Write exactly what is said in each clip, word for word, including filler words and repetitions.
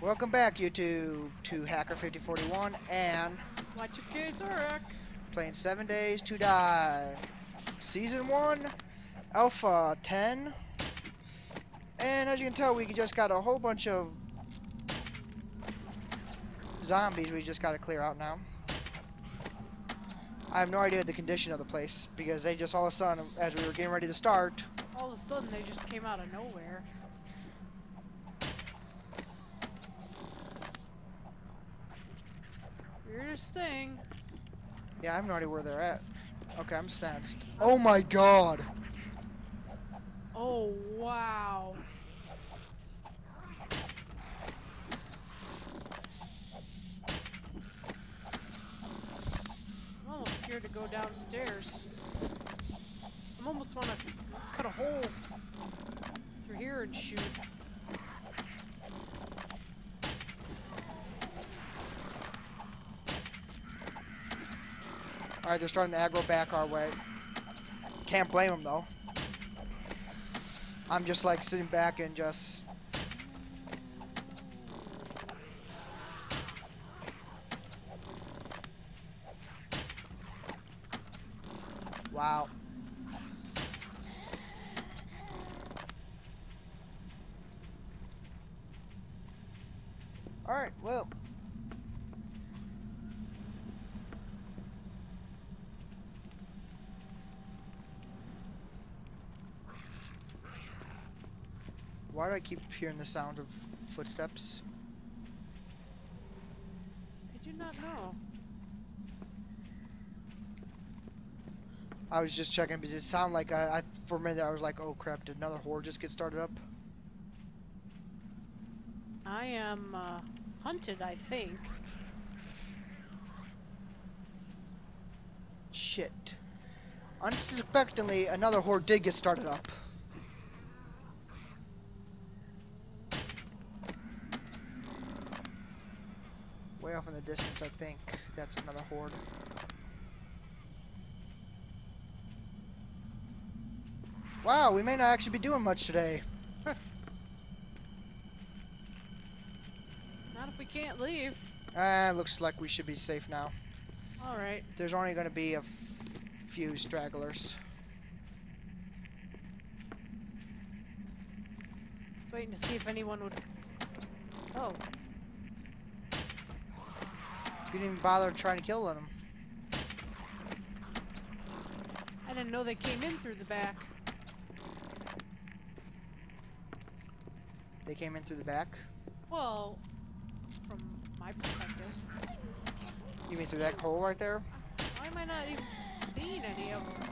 Welcome back, YouTube, to Hacker fifty forty-one and WatcherKazurak, playing Seven Days to Die, Season one, Alpha ten, and as you can tell, we just got a whole bunch of zombies we just got to clear out now. I have no idea the condition of the place, because they just all of a sudden, as we were getting ready to start... All of a sudden, they just came out of nowhere. Weirdest thing. Yeah, I have no idea where they're at. Okay, I'm sensed. Oh my god! Oh, wow. Scared to go downstairs. I almost want to cut a hole through here and shoot. Alright, they're starting to aggro back our way. Can't blame them though. I'm just like sitting back and just... Wow. Alright, well. Why do I keep hearing the sound of footsteps? I do not know. I was just checking because it sounded like I, I for a minute I was like, oh crap, did another horde just get started up? I am uh, hunted, I think. Shit. Unsuspectingly, another horde did get started up. Way off in the distance, I think that's another horde. Wow, we may not actually be doing much today. Huh. Not if we can't leave. Ah, uh, looks like we should be safe now. Alright. There's only going to be a f few stragglers. Just waiting to see if anyone would... Oh. You didn't even bother trying to kill them. I didn't know they came in through the back. They came in through the back? Well, from my perspective. You mean through that hole right there? Why am I not even seeing any of them?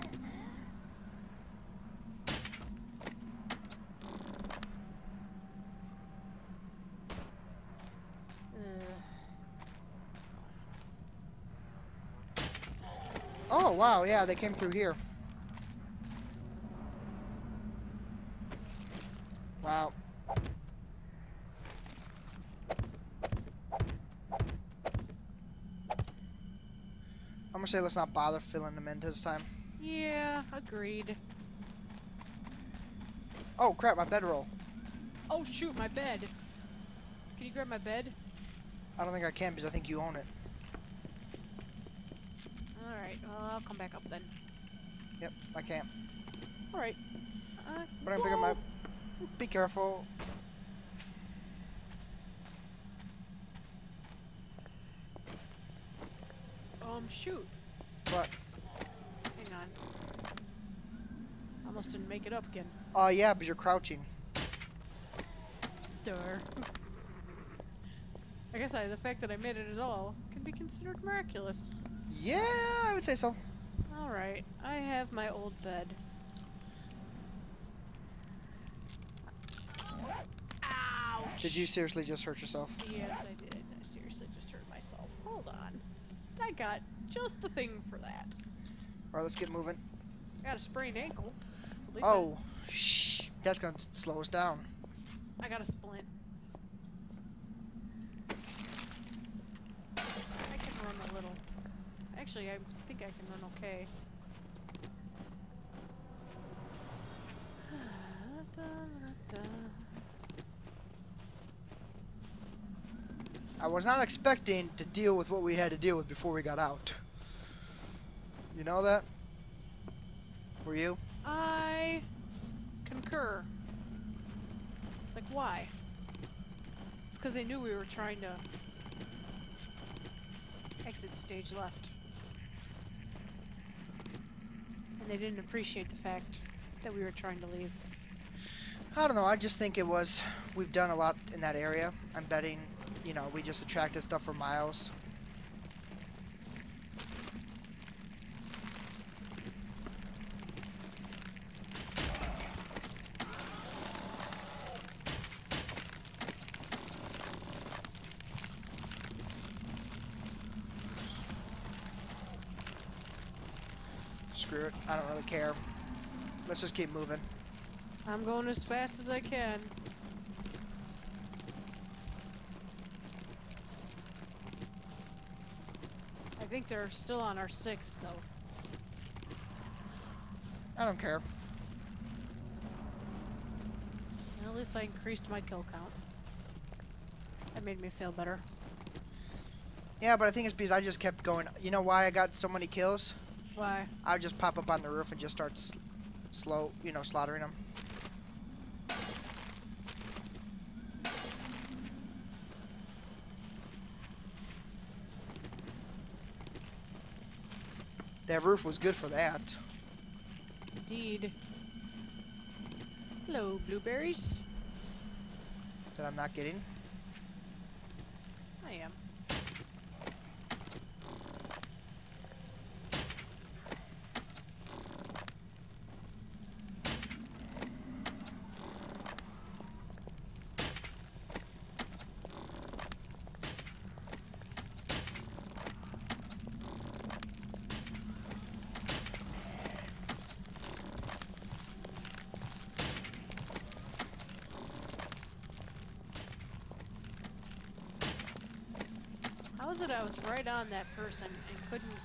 Uh. Oh, wow, yeah, they came through here. Wow. I'm gonna say let's not bother filling them in this time. Yeah, agreed. Oh crap, my bedroll. Oh shoot, my bed. Can you grab my bed? I don't think I can because I think you own it. Alright, well, I'll come back up then. Yep, I can't. Alright. Uh, but I'm gonna pick up my... Be careful. Shoot. What? Hang on. I almost didn't make it up again. Oh uh, yeah, but you're crouching. Duh. I guess I, the fact that I made it at all can be considered miraculous. Yeah, I would say so. Alright, I have my old bed. Ouch! Did you seriously just hurt yourself? Yes, I did. I seriously just hurt myself. Hold on. I got just the thing for that. Alright, let's get moving. Got a sprained ankle. At least oh, I... shh. That's gonna slow us down. I got a splint. I can run a little. Actually, I think I can run okay. I was not expecting to deal with what we had to deal with before we got out. You know that? Were you? I concur. It's like, why? It's because they knew we were trying to exit stage left. And they didn't appreciate the fact that we were trying to leave. I don't know, I just think it was, we've done a lot in that area. I'm betting, you know, we just attracted stuff for miles. Screw it, I don't really care. Let's just keep moving. I'm going as fast as I can. I think they're still on our six, though. I don't care. Well, at least I increased my kill count. That made me feel better. Yeah, but I think it's because I just kept going. You know why I got so many kills? Why? I would just pop up on the roof and just start sl slow, you know, slaughtering them. That roof was good for that. Indeed. Hello, blueberries. That I'm not getting. I am. That I was right on that person and couldn't.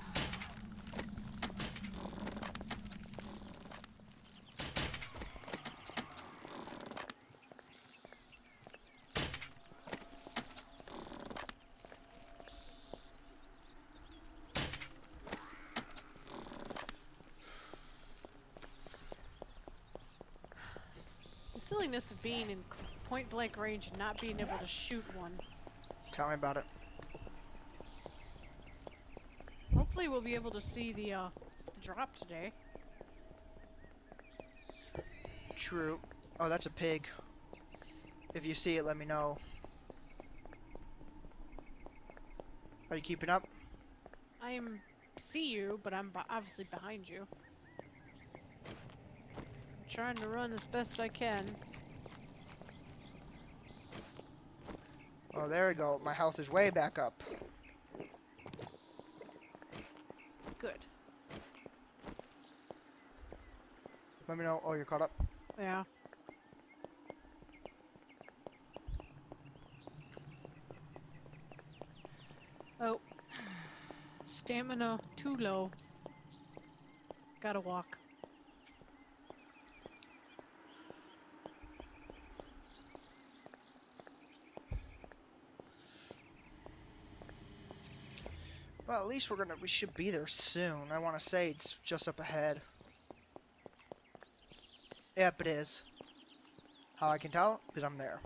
The silliness of being in point blank range and not being able to shoot one. Tell me about it. Hopefully we'll be able to see the, uh, the drop today. True. Oh, that's a pig. If you see it, let me know. Are you keeping up? I am see you, but I'm obviously behind you. I'm trying to run as best I can. Oh, there we go. My health is way back up. Let me know. Oh, you're caught up. Yeah. Oh. Stamina too low. Gotta walk. Well, at least we're gonna, we should be there soon. I wanna say it's just up ahead. Yep, it is. How I can tell? Because I'm there.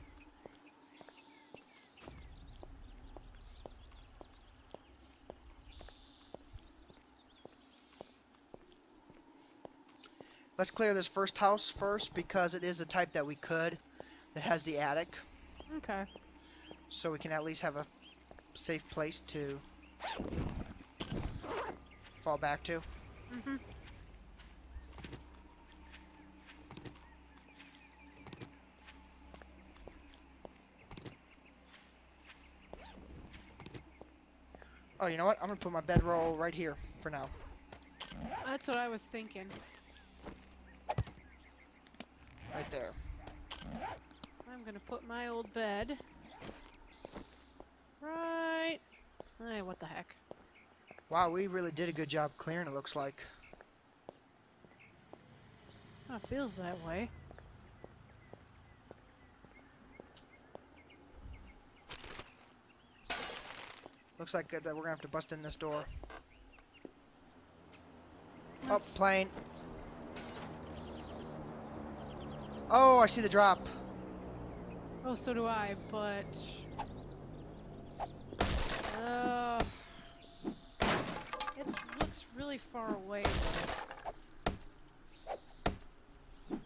Let's clear this first house first, because it is the type that we could, that has the attic. Okay. So we can at least have a safe place to fall back to. Mm-hmm. Oh, you know what? I'm gonna put my bedroll right here for now. That's what I was thinking. Right there. I'm gonna put my old bed right. Hey, what the heck? Wow, we really did a good job clearing. It looks like. Oh, it feels that way. Looks like uh, that we're gonna have to bust in this door. That's... Oh, plane. Oh, I see the drop. Oh, so do I, but... Uh, it looks really far away, though.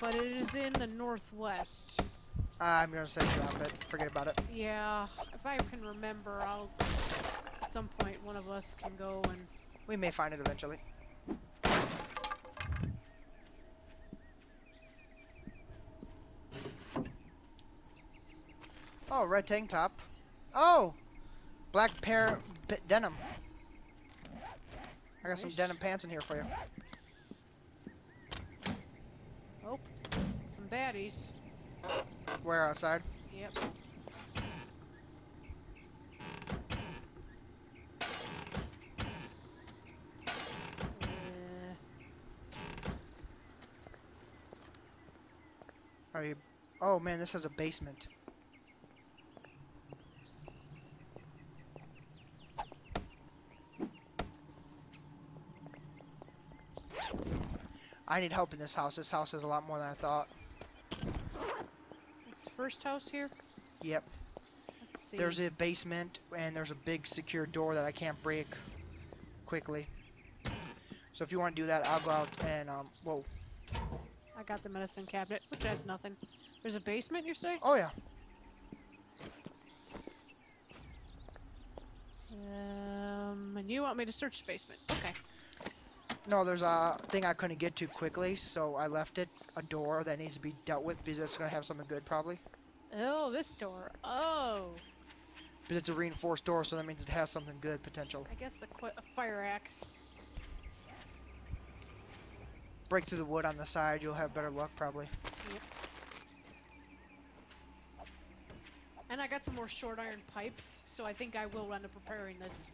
But it is in the northwest. Uh, I'm gonna say drop it. Forget about it. Yeah, if I can remember, I'll... At some point, one of us can go and... We may find it eventually. Oh, red tank top. Oh! Black pair b denim. I got some denim pants in here for you. Oh, some baddies. Where, outside? Yep. Uh, Are you... Oh man, this has a basement. I need help in this house. This house is a lot more than I thought. It's the first house here? Yep. Let's see. There's a basement, and there's a big secure door that I can't break quickly. So if you want to do that, I'll go out and, um, whoa. I got the medicine cabinet, which has nothing. There's a basement, you say? Oh, yeah. Um, and you want me to search the basement. Okay. No, there's a thing I couldn't get to quickly, so I left it. A door that needs to be dealt with because it's going to have something good, probably. Oh, this door. Oh. Because it's a reinforced door, so that means it has something good potential. I guess a, qu a fire axe. Break through the wood on the side. You'll have better luck, probably. Yep. And I got some more short iron pipes, so I think I will end up repairing this.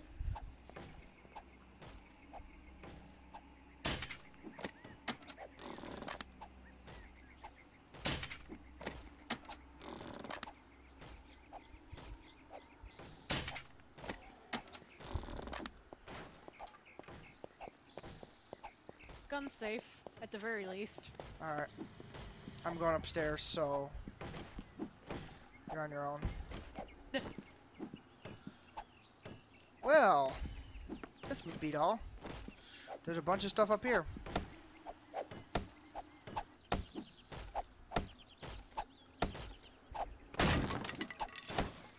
Gun safe, at the very least. Alright. I'm going upstairs, so... You're on your own. Well... This would beat all. There's a bunch of stuff up here.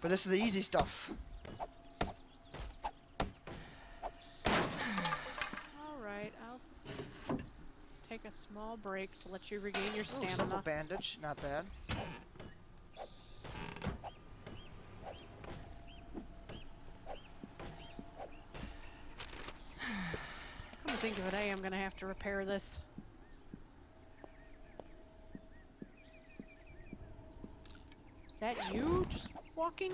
But this is the easy stuff. Take a small break to let you regain your stamina. Ooh, simple bandage, not bad. Come to think of it, I am gonna have to repair this. Is that you just walking?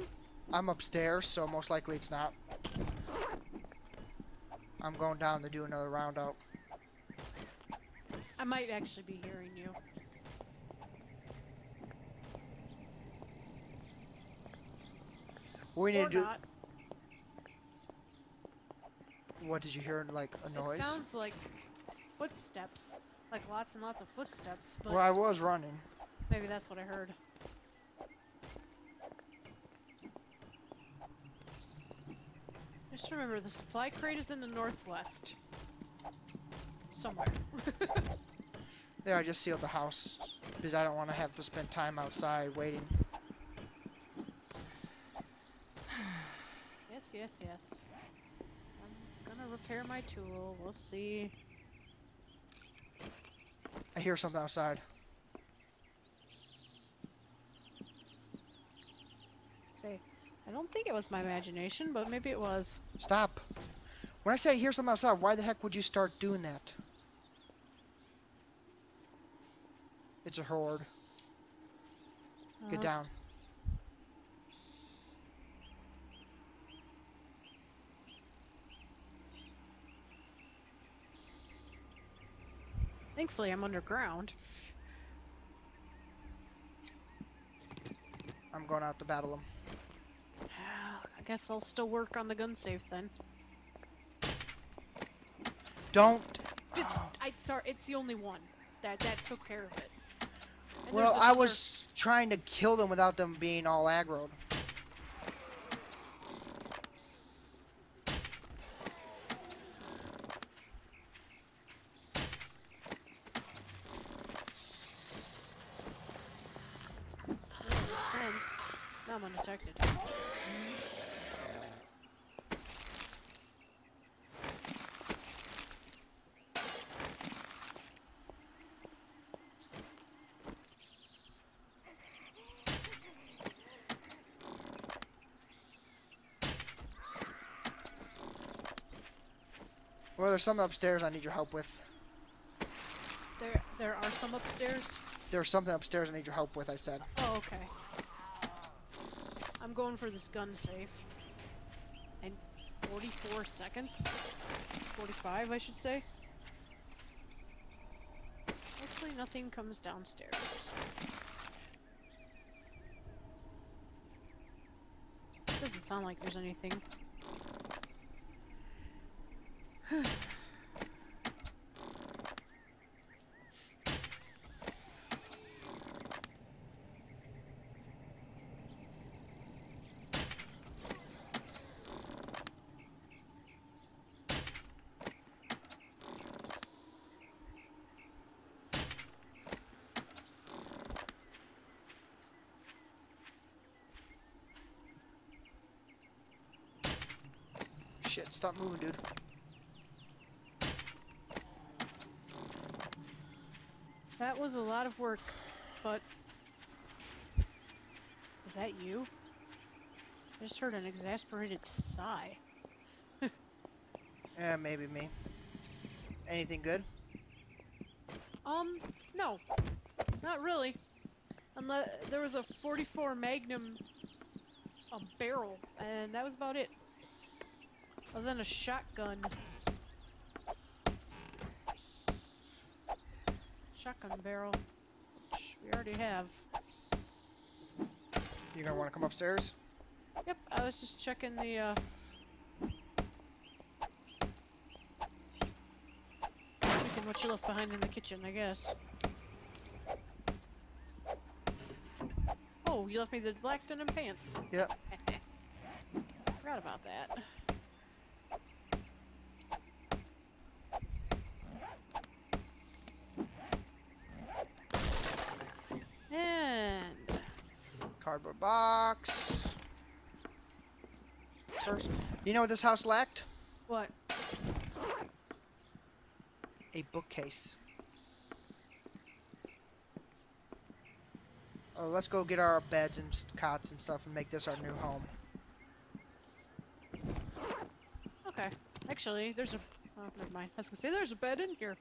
I'm upstairs, so most likely it's not. I'm going down to do another round out. I might actually be hearing you. We need or to do not. What did you hear? Like a noise? It sounds like footsteps, like lots and lots of footsteps. But well, I was running. Maybe that's what I heard. Just remember, the supply crate is in the northwest. Somewhere. There, I just sealed the house because I don't want to have to spend time outside waiting. Yes, yes, yes. I'm gonna repair my tool. We'll see. I hear something outside. Say, I don't think it was my imagination, but maybe it was. Stop. When I say I hear something outside, why the heck would you start doing that? It's a horde. Uh, Get down. Thankfully, I'm underground. I'm going out to battle them. I guess I'll still work on the gun safe then. Don't. It's, oh. I, sorry, it's the only one that that took care of it. And well, I was trying to kill them without them being all aggroed. I'm undetected. Well, there's some upstairs I need your help with. There, there are some upstairs? There's something upstairs I need your help with, I said. Oh, okay. I'm going for this gun safe. And forty-four seconds? forty-five, I should say. Hopefully nothing comes downstairs. Doesn't sound like there's anything. Shit, stop moving, dude. That was a lot of work, but... Is that you? I just heard an exasperated sigh. Yeah, maybe me. Anything good? Um, no. Not really. Unless there was a forty-four Magnum... a barrel, and that was about it. Other than a shotgun. Shotgun barrel. Which we already have. You gonna wanna come upstairs? Yep, I was just checking the uh checking what you left behind in the kitchen, I guess. Oh, you left me the black denim pants. Yep. Forgot about that. Cardboard box. First, you know what this house lacked? What? A bookcase. Oh, let's go get our beds and cots and stuff and make this our new home. Okay. Actually, there's a. Oh, never mind. I was gonna say there's a bed in here.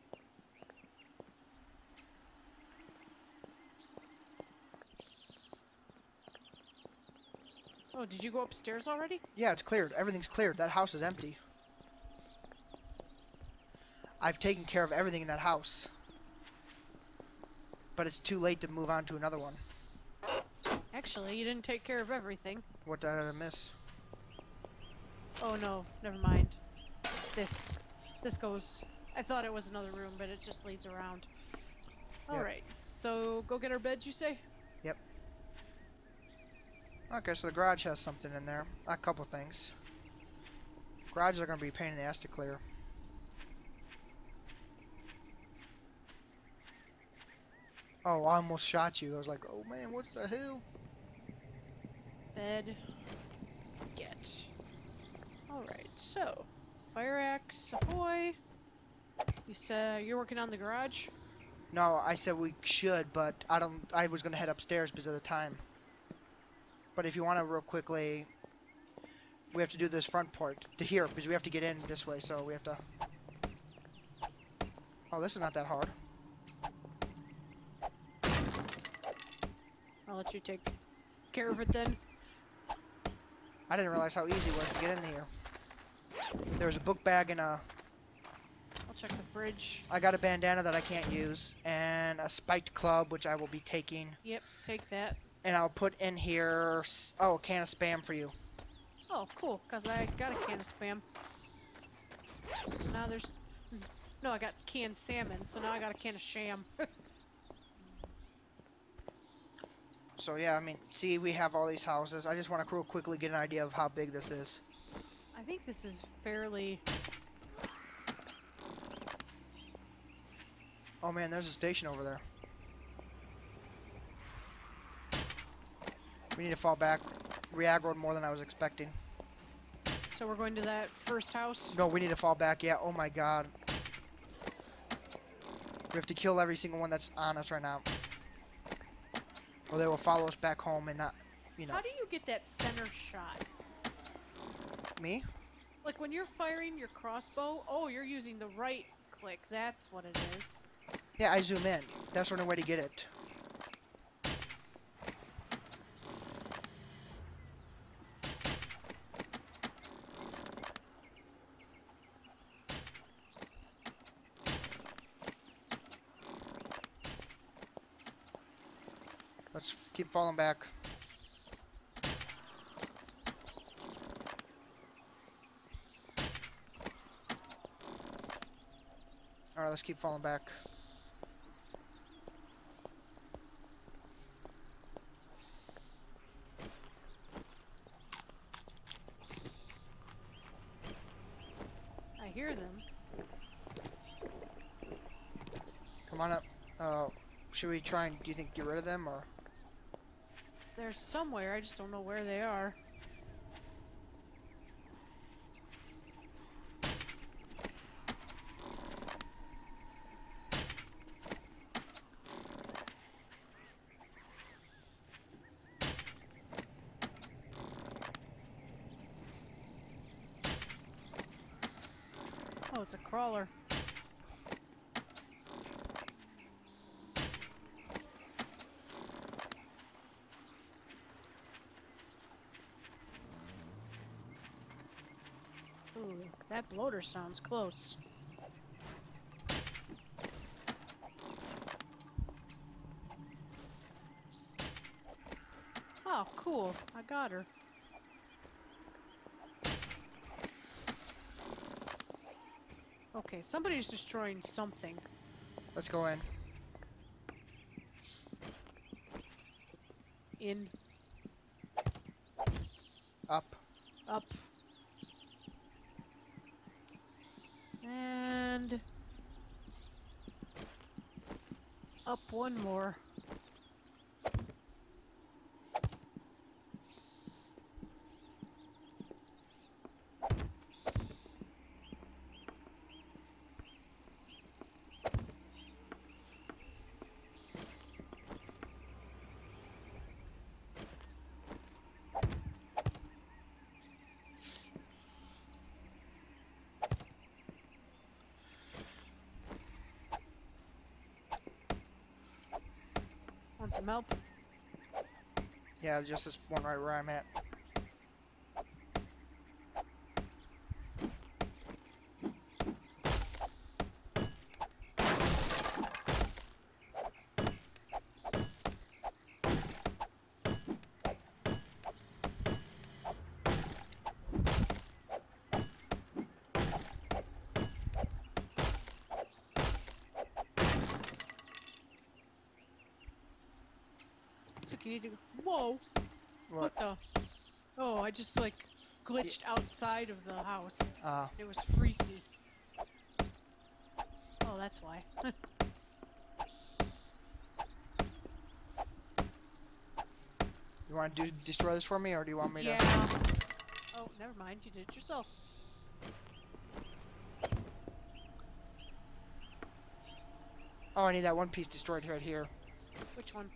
Oh, did you go upstairs already? Yeah, it's cleared. Everything's cleared. That house is empty. I've taken care of everything in that house. But it's too late to move on to another one. Actually, you didn't take care of everything. What did I miss? Oh no, never mind. This. This goes... I thought it was another room, but it just leads around. Yep. Alright, so go get our beds, you say? Yep. Okay, so the garage has something in there. A couple things. Garages are going to be a pain in the ass to clear. Oh, I almost shot you. I was like, oh man, what's the hell? Bed. Get. Alright, so. Fire axe, ahoy. You said you're working on the garage? No, I said we should, but I don't. I was going to head upstairs because of the time. But if you want to real quickly, we have to do this front port to here because we have to get in this way, so we have to... Oh, this is not that hard. I'll let you take care of it then. I didn't realize how easy it was to get in here. There was a book bag and a... I'll check the fridge. I got a bandana that I can't use and a spiked club, which I will be taking. Yep, take that. And I'll put in here, oh, a can of Spam for you. Oh, cool, because I got a can of spam. So now there's... No, I got canned salmon, so now I got a can of sham. So yeah, I mean, see, we have all these houses. I just want to real quickly get an idea of how big this is. I think this is fairly... Oh man, there's a station over there. We need to fall back. Re-aggroed more than I was expecting. So we're going to that first house? No, we need to fall back, yeah. Oh my god. We have to kill every single one that's on us right now. Or they will follow us back home and not, you know. How do you get that center shot? Me? Like when you're firing your crossbow, oh, you're using the right click. That's what it is. Yeah, I zoom in. That's the only way to get it. Let's keep falling back. Alright, let's keep falling back. I hear them. Come on up. Uh, should we try and, do you think, get rid of them, or...? They're somewhere, I just don't know where they are. Oh, it's a crawler. Ooh, that bloater sounds close. Oh, cool. I got her. Okay, somebody's destroying something. Let's go in. In. Up. Up. And up one more. Want some help? Yeah, just this one right where I'm at. You need to go. Whoa! What? What the? Oh, I just like glitched yeah. outside of the house. Uh. It was freaky. Oh, that's why. You want to do destroy this for me, or do you want me yeah. to? Oh, never mind. You did it yourself. Oh, I need that one piece destroyed right here. Which one?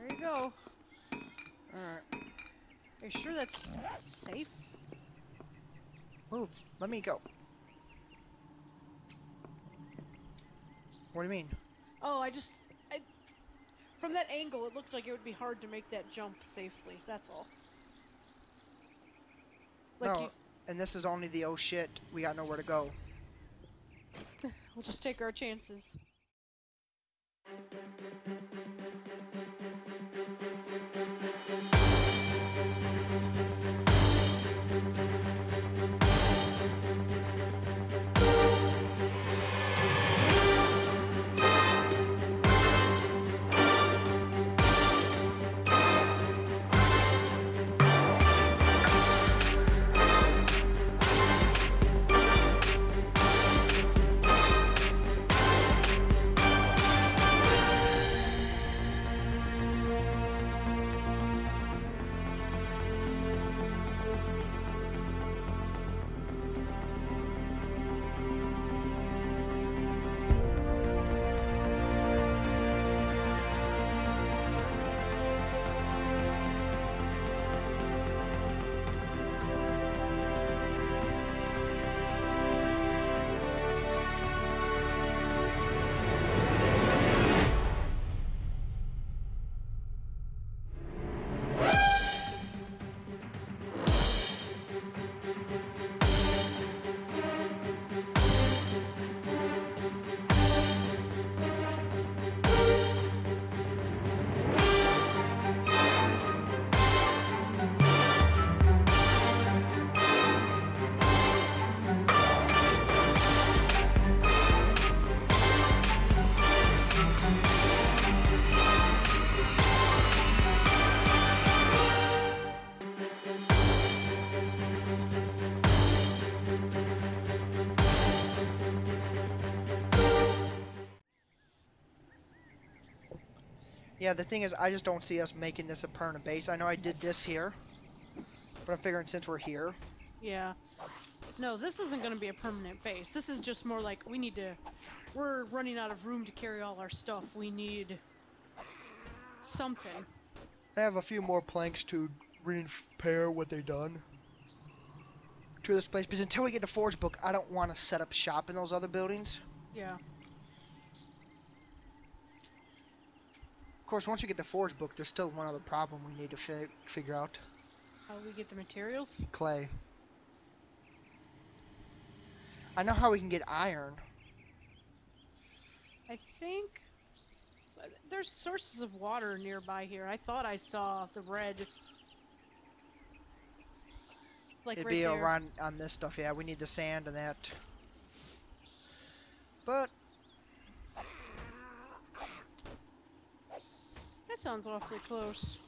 There you go. Alright. Are you sure that's safe? Move. Let me go. What do you mean? Oh, I just... I, from that angle, it looked like it would be hard to make that jump safely. That's all. Like no, you, and this is only the oh shit, we got nowhere to go. We'll just take our chances. Yeah, the thing is, I just don't see us making this a permanent base. I know I did this here, but I'm figuring since we're here. Yeah. No, this isn't going to be a permanent base. This is just more like we need to... We're running out of room to carry all our stuff. We need something. I have a few more planks to repair what they've done to this place. Because until we get the Forge Book, I don't want to set up shop in those other buildings. Yeah. Of course, once you get the Forge Book, there's still one other problem we need to fi figure out. How do we get the materials? Clay. I know how we can get iron. I think there's sources of water nearby here. I thought I saw the red. Like It'd right be there. around on this stuff, yeah. We need the sand and that. But sounds awfully close.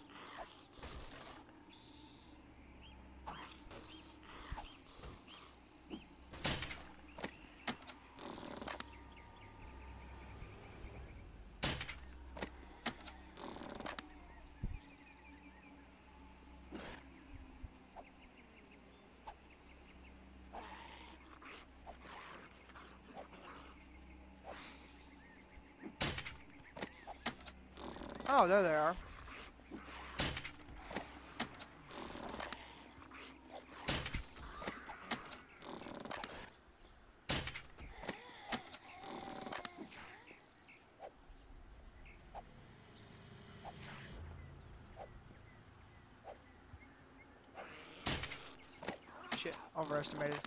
Oh, there they are. Shit, overestimated.